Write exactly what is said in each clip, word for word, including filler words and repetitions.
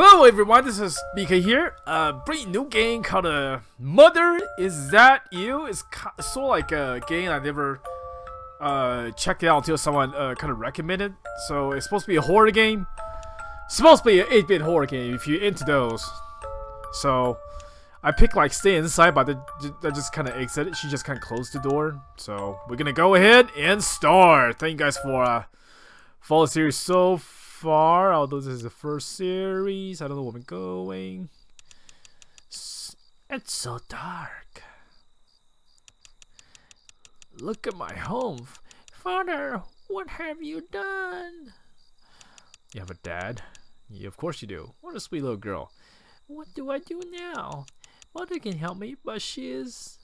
Hello everyone, this is B K here. Uh, brand new game called uh, Mother Is That You? It's sort of like a game I never uh, checked it out until someone uh, kind of recommended. So it's supposed to be a horror game. It's supposed to be an eight bit horror game if you're into those. So I picked like stay inside, but I just kind of exited. She just kind of closed the door. So we're gonna go ahead and start. Thank you guys for uh, following the series so far. Far, although this is the first series, I don't know where I'm going. It's so dark. Look at my home. Father, what have you done? You have a dad? Yeah, of course you do. What a sweet little girl. What do I do now? Mother can help me, but she is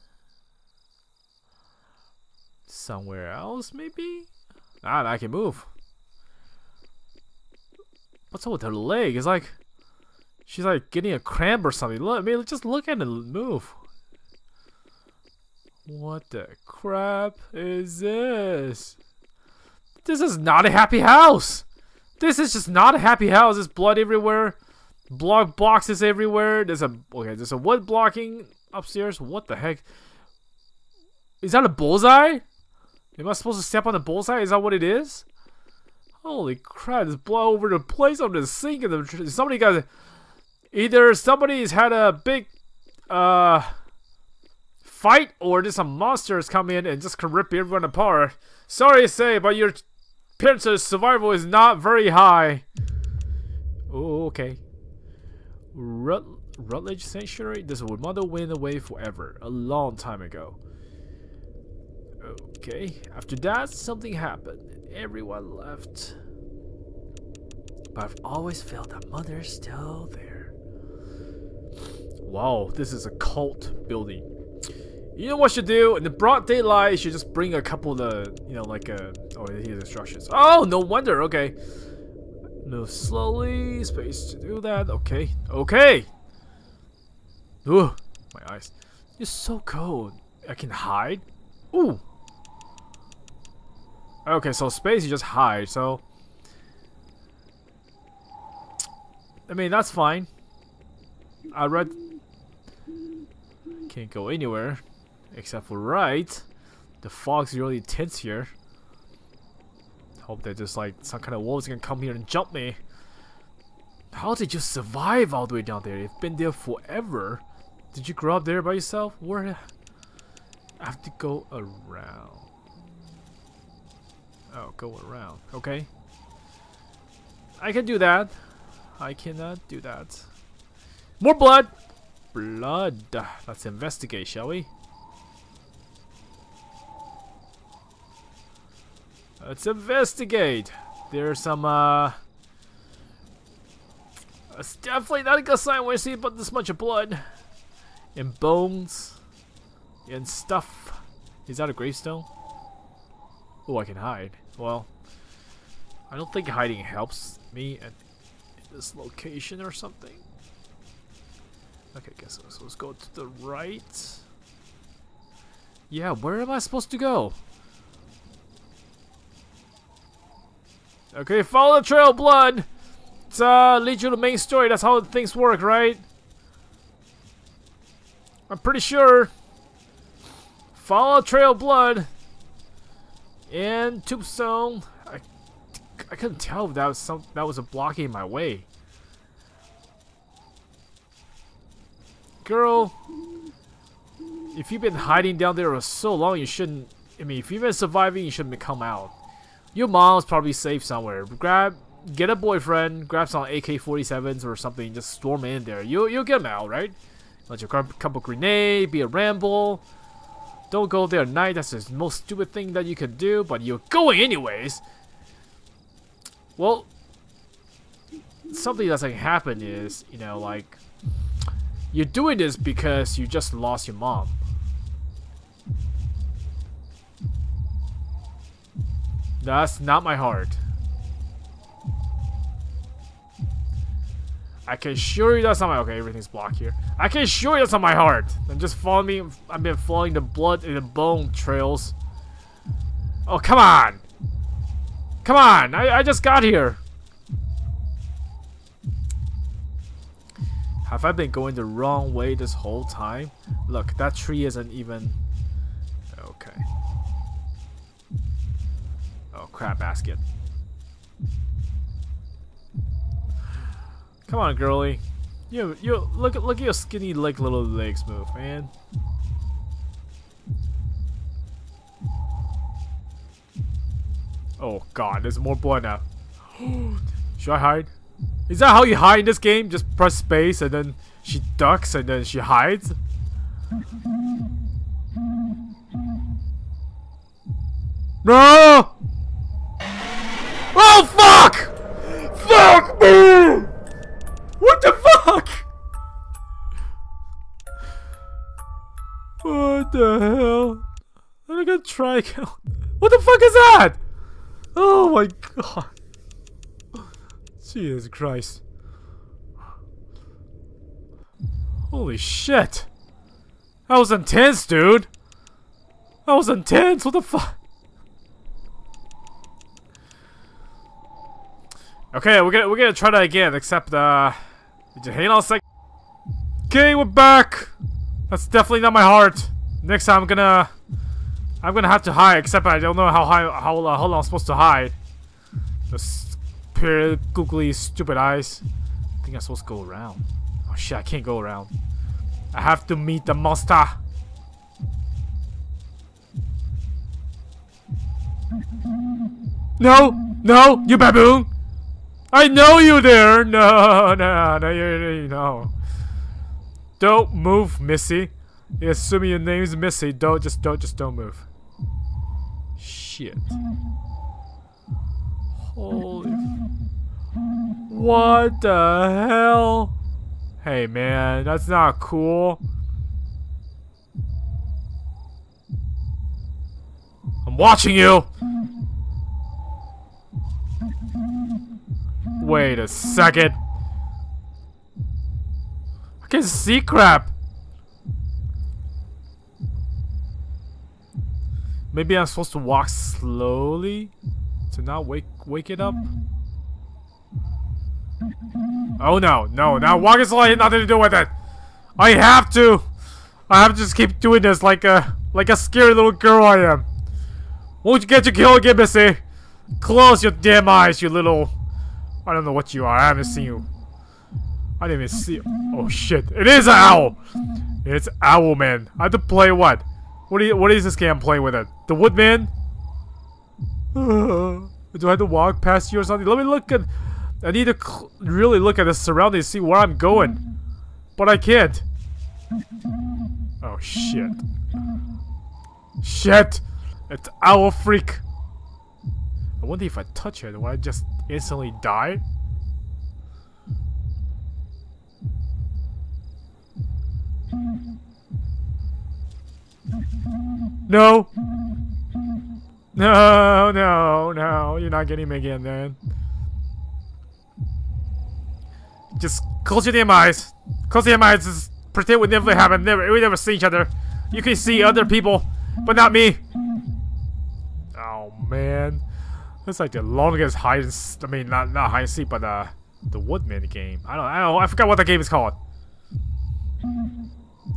somewhere else, maybe? Ah, I can move. What's up with her leg? It's like she's like getting a cramp or something. Look, I mean, just look at it move. What the crap is this? This is not a happy house. This is just not a happy house. There's blood everywhere. Block boxes everywhere. There's a okay. There's a wood blocking upstairs. What the heck? Is that a bullseye? Am I supposed to step on the bullseye? Is that what it is? Holy crap, there's blood over the place, on the sink, and somebody got... Either somebody's had a big uh, fight, or there's some monsters come in and just can rip everyone apart. Sorry to say, but your parents' survival is not very high. Oh, okay. Rut Rutledge Sanctuary? This would mother went away forever, a long time ago. Okay, after that, something happened. Everyone left, but I've always felt that mother's still there. Wow, this is a cult building. You know what you do in the broad daylight? You should just bring a couple of the, you know, like a oh, here's instructions. Oh, no wonder. Okay, move slowly. Space to do that. Okay, okay. Ooh, my eyes. It's so cold. I can hide. Ooh. Okay, so space you just hide, so I mean that's fine. I read can't go anywhere except for right. The fog's really intense here. Hope that just like some kind of wolves can come here and jump me. How did you survive all the way down there? You've been there forever. Did you grow up there by yourself? Where I have to go around. Oh, go around. Okay. I can do that. I cannot do that. More blood! Blood. Let's investigate, shall we? Let's investigate. There's some, uh... it's definitely not a good sign when I see about this much of blood. And bones. And stuff. Is that a gravestone? Oh, I can hide. Well, I don't think hiding helps me at this location or something. Okay, I guess so. Let's go to the right. Yeah, where am I supposed to go? Okay, follow the trail of blood. It's uh, leads you to the main story. That's how things work, right? I'm pretty sure. Follow the trail of blood. And tombstone. I, I couldn't tell if that was some that was a blocking my way. Girl, if you've been hiding down there for so long, you shouldn't. I mean, if you've been surviving, you shouldn't come out. Your mom's probably safe somewhere. Grab, get a boyfriend. Grab some A K forty-sevens or something. Just storm in there. You you'll get them out, right? Let your couple grenade. Be a ramble. Don't go there at night, that's the most stupid thing that you could do, but you're going anyways. Well, something that's like happened is, you know, like, you're doing this because you just lost your mom. That's not my heart. I can assure you that's not my- okay, everything's blocked here. I can assure you that's not my heart. I'm just following me. I've been following the blood and the bone trails. Oh, come on. Come on, I, I just got here. Have I been going the wrong way this whole time? Look, that tree isn't even... Okay. Oh, crap basket. Come on, girly. You, you look, look at your skinny leg, little legs move, man. Oh God, there's more blood now. Should I hide? Is that how you hide in this game? Just press space and then she ducks and then she hides? No! Oh fuck! Fuck me! What the fuck? What the hell? I'm gonna try again. What the fuck is that? Oh my God. Jesus Christ. Holy shit. That was intense, dude. That was intense. What the fuck? Okay, we're gonna we're gonna try that again, except uh did you hang on a sec? Okay, we're back! That's definitely not my heart. Next time I'm gonna I'm gonna have to hide, except I don't know how high how uh, how long I'm supposed to hide. Those period googly stupid eyes. I think I'm supposed to go around. Oh shit, I can't go around. I have to meet the monster. No! No! You baboon! I know you there! No, no, no, you know. Don't move, Missy. Assuming your name's Missy, don't, just don't, just don't move. Shit. Holy... What the hell? Hey, man, that's not cool. I'm watching you! Wait a second. I can see crap. Maybe I'm supposed to walk slowly to not wake wake it up. Oh no, no, now walking slowly has nothing to do with it. I have to. I have to just keep doing this like a like a scary little girl I am. Won't you get your kill again, Missy? Close your damn eyes, you little. I don't know what you are. I haven't seen you. I didn't even see you. Oh shit! It is an owl. It's owl man. I have to play what? What do you? What is this game I'm playing with it? The woodman? Do I have to walk past you or something? Let me look at. I need to cl really look at the surroundings, see where I'm going, but I can't. Oh shit! Shit! It's owl freak. I wonder if I touch it, will I just instantly die? No! No, no, no, you're not getting me again, man. Just close your damn eyes. Close your damn eyes, just pretend we never happened, never, we never see each other. You can see other people, but not me. Oh, man. That's like the longest hide and I mean not not hide and seek, but uh the Woodman game. I don't I don't I forgot what the game is called.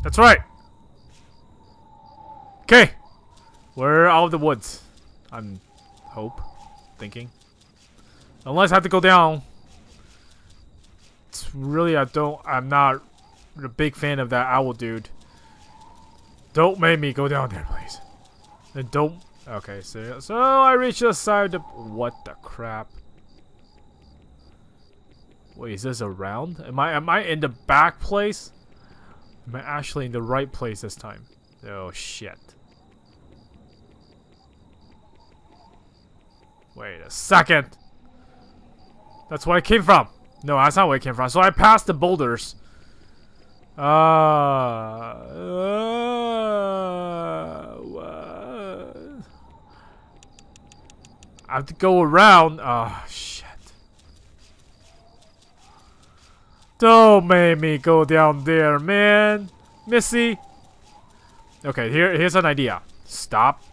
That's right. Okay. We're out of the woods. I'm hope thinking. Unless I have to go down. It's really I don't I'm not a big fan of that owl dude. Don't make me go down there, please. And don't Okay, so, so I reached the side of the... What the crap? Wait, is this around? Am I am I in the back place? Am I actually in the right place this time? Oh, shit. Wait a second. That's where I came from. No, that's not where I came from. So I passed the boulders. Uh... uh, uh I have to go around. Oh, shit. Don't make me go down there, man. Missy. Okay, here, here's an idea. Stop.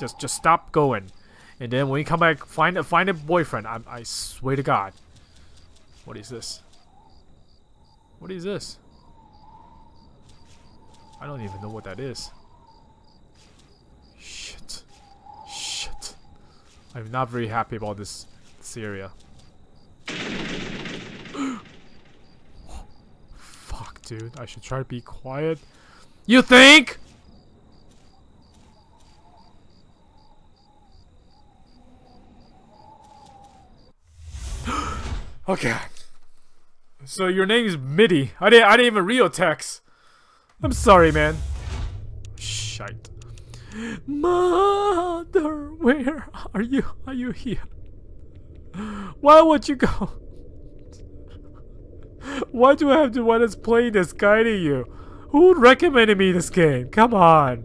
Just just stop going. And then when you come back, find a, find a boyfriend. I, I swear to God. What is this? What is this? I don't even know what that is. Shit. Shit. I'm not very happy about this, this area. Fuck, dude. I should try to be quiet. You think? Okay. So your name is Mitty. I didn't I didn't even read your text. I'm sorry, man. Shite. Mother, where are you? Are you here? Why would you go? Why do I have to want to play this guiding you? Who recommended me this game? Come on.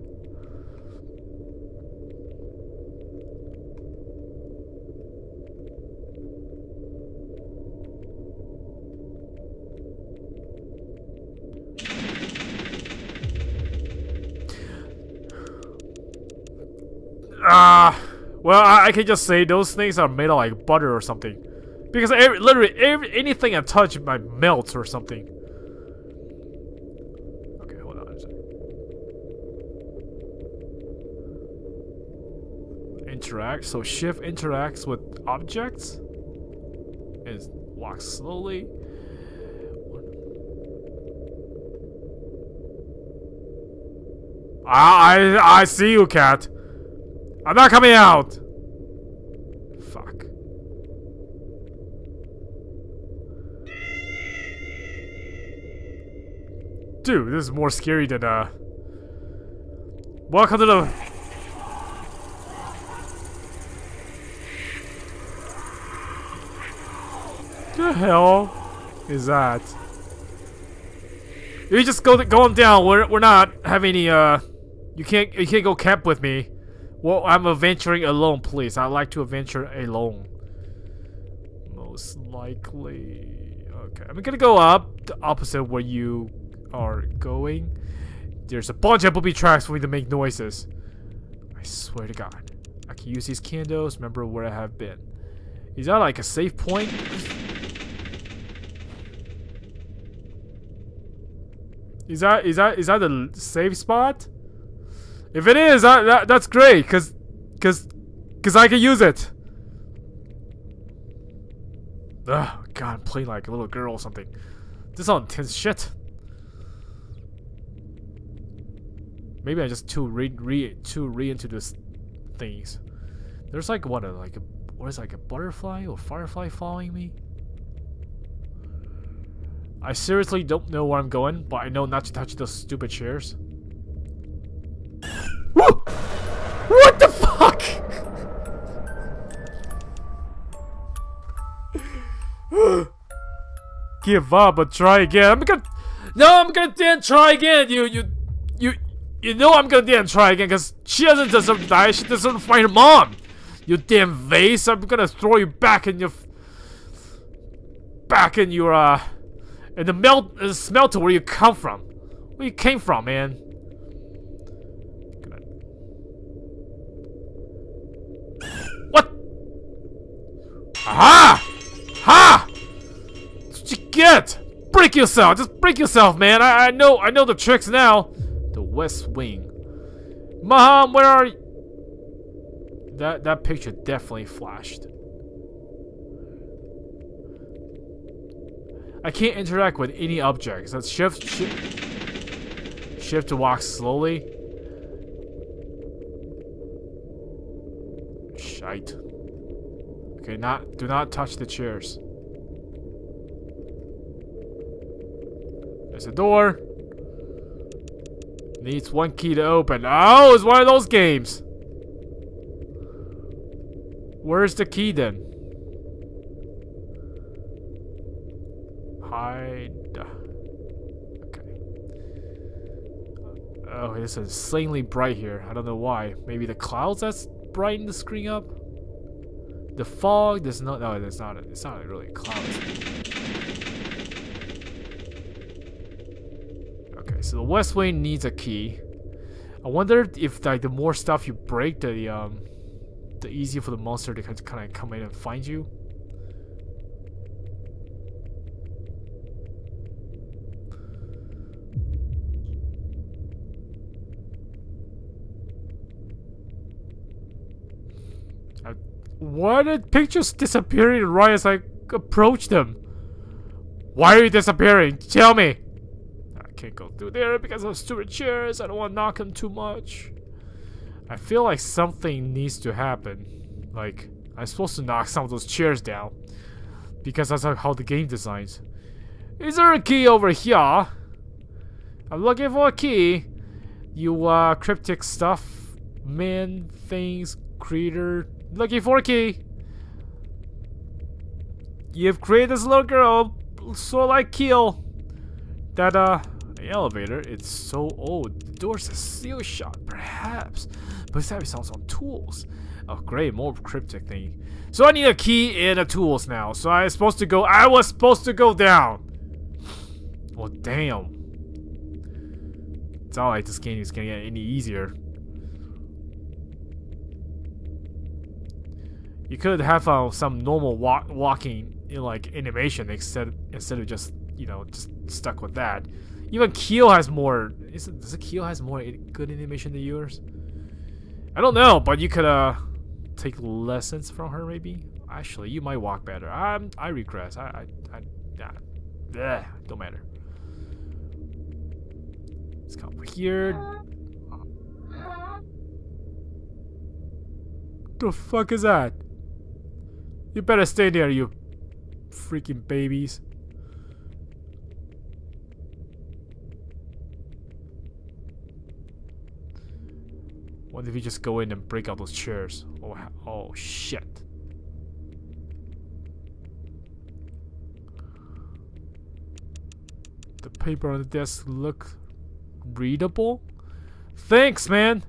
Ah, uh, well, I, I can just say those snakes are made of like butter or something, because every, literally every, anything I touch might melt or something. Okay, hold on a second. Interact. So shift interacts with objects. And walks slowly. I I I see you, cat. I'm not coming out! Fuck. Dude, this is more scary than, uh... welcome to the... The hell is that? You just go, go on down, we're, we're not having any, uh... You can't, you can't go camp with me. Well, I'm adventuring alone, please. I like to adventure alone. Most likely. Okay, I'm gonna go up the opposite where you are going. There's a bunch of booby tracks for me to make noises. I swear to God. I can use these candles. Remember where I have been. Is that like a safe point? Is that is that is that a safe spot? If it is, that, that, that's great, cause, cause, cause I can use it. Ugh, God, I'm playing like a little girl or something. This is all intense shit. Maybe I just too re, re too re into this things. There's like what a like a what is it, like a butterfly or firefly following me. I seriously don't know where I'm going, but I know not to touch those stupid chairs. What the fuck? Give up, but try again. I'm gonna, no, I'm gonna damn try again. You, you, you, you know I'm gonna damn try again because she doesn't deserve to die. She doesn't find her mom. You damn vase. I'm gonna throw you back in your, back in your, uh, in the melt, in the smelter where you come from, where you came from, man. Aha! Ha! That's what you get! Break yourself! Just break yourself, man! I, I know I know the tricks now! The West Wing. Mom, where are you? That that picture definitely flashed. I can't interact with any objects. Let's shift shift shift to walk slowly. Shite. Okay, not do not touch the chairs. There's a door. Needs one key to open. Oh, it's one of those games. Where's the key then? Hide. Okay. Oh, it's insanely bright here. I don't know why. Maybe the clouds that's brightened the screen up? The fog does not. No, it's not. It's not really a cloud. Okay, so the West Wing needs a key. I wonder if like the more stuff you break, the um, the easier for the monster to kind of come in and find you. Why did pictures disappearing right as I approached them? Why are you disappearing? Tell me! I can't go through there because of stupid chairs. I don't want to knock them too much. I feel like something needs to happen. Like, I'm supposed to knock some of those chairs down. Because that's how the game designs. Is there a key over here? I'm looking for a key. You, uh, cryptic stuff. Man, things, creator. Looking for a key. You've created this little girl. So like Keel. That, uh, elevator. It's so old. The door's a seal shot, perhaps. But it's having sounds on tools. Oh, great. More cryptic thing. So I need a key and a tools now. So I was supposed to go. I was supposed to go down. Well, damn. It's not like this game is going to get any easier. You could have uh, some normal walk walking in, like animation instead instead of just you know just stuck with that. Even Keel has more. Is it, does it Keel has more good animation than yours? I don't know, but you could uh take lessons from her maybe. Actually, you might walk better. I'm I regress. I I, I nah, ugh, don't matter. Let's come over here. The fuck is that? You better stay there, you freaking babies. What if we just go in and break out those chairs? Oh, oh shit. The paper on the desk look readable? Thanks, man.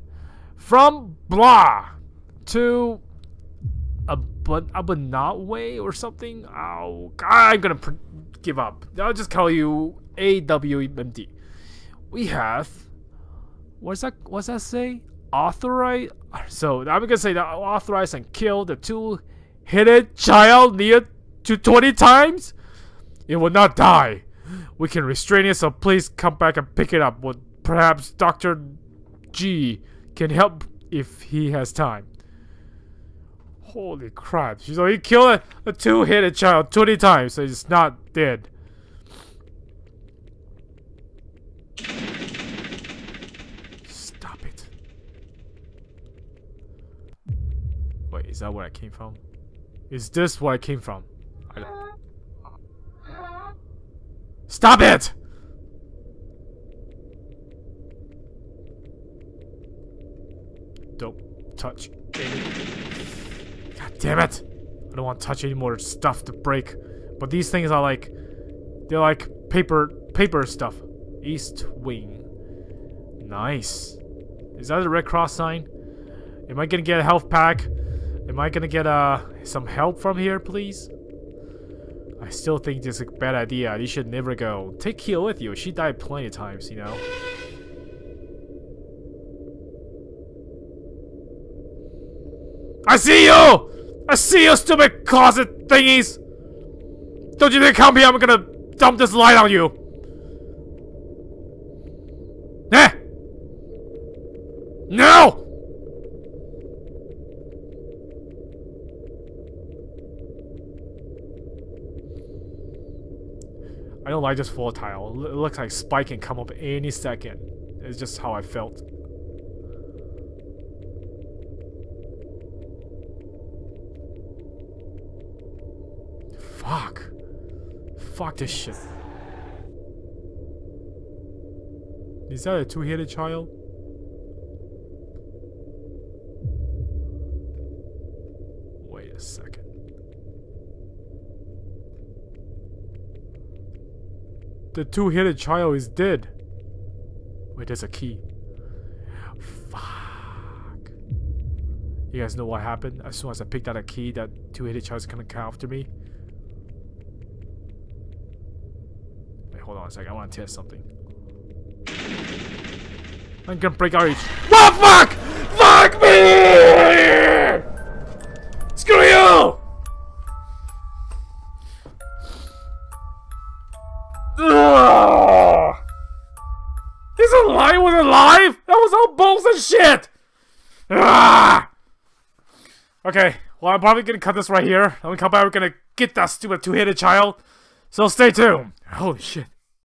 From blah to a but a but not way or something. Oh, I'm gonna pr give up. I'll just call you A W M D. We have what's that? What's that say? Authorize. So I'm gonna say that authorize and kill the two hidden child near to twenty times. It will not die. We can restrain it. So please come back and pick it up. Well, perhaps Doctor G can help if he has time. Holy crap. So he killed a, a two-headed child twenty times, so he's not dead. Stop it. Wait, is that where I came from? Is this where I came from? I don't... Stop it! Don't touch anything. God damn it! I don't want to touch any more stuff to break. But these things are like... They're like paper... Paper stuff. East Wing. Nice. Is that a Red Cross sign? Am I gonna get a health pack? Am I gonna get uh, some help from here, please? I still think this is a bad idea. You should never go. Take Keel with you. She died plenty of times, you know? I see you! I see you, stupid closet thingies! Don't you dare come here, I'm gonna dump this light on you! Eh! No! I don't like this volatile. It looks like Spike can come up any second. It's just how I felt. Fuck. Fuck this shit. Is that a two-headed child? Wait a second. The two-headed child is dead. Wait, there's a key. Fuck. You guys know what happened? As soon as I picked out a key, that two-headed child is gonna come after me. Hold on a second, I want to test something. I'm gonna break our each. What fuck? Fuck me! Screw you! Ugh. This line was alive? That was all bullshit shit! Ugh. Okay. Well, I'm probably gonna cut this right here. When we come back, we're gonna get that stupid two-headed child. So stay tuned. Holy shit.